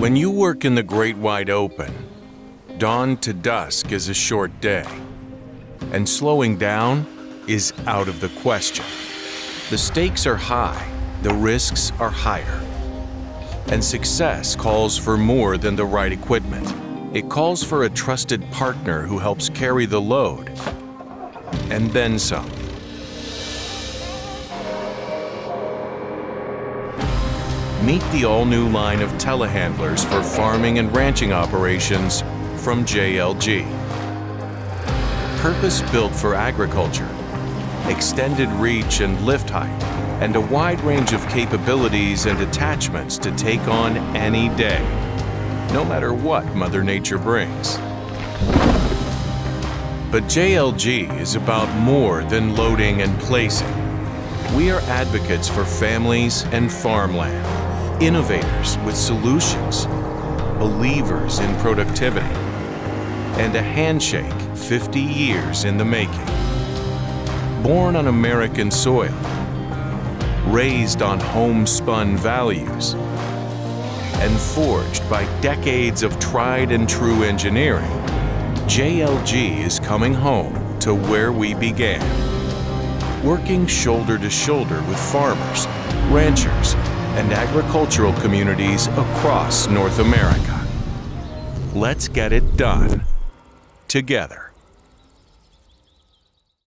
When you work in the great wide open, dawn to dusk is a short day, and slowing down is out of the question. The stakes are high, the risks are higher, and success calls for more than the right equipment. It calls for a trusted partner who helps carry the load, and then some. Meet the all-new line of telehandlers for farming and ranching operations from JLG. Purpose-built for agriculture, extended reach and lift height, and a wide range of capabilities and attachments to take on any day, no matter what Mother Nature brings. But JLG is about more than loading and placing. We are advocates for families and farmland. Innovators with solutions, believers in productivity, and a handshake 50 years in the making. Born on American soil, raised on homespun values, and forged by decades of tried and true engineering, JLG is coming home to where we began, working shoulder to shoulder with farmers, ranchers, and agricultural communities across North America. Let's get it done together.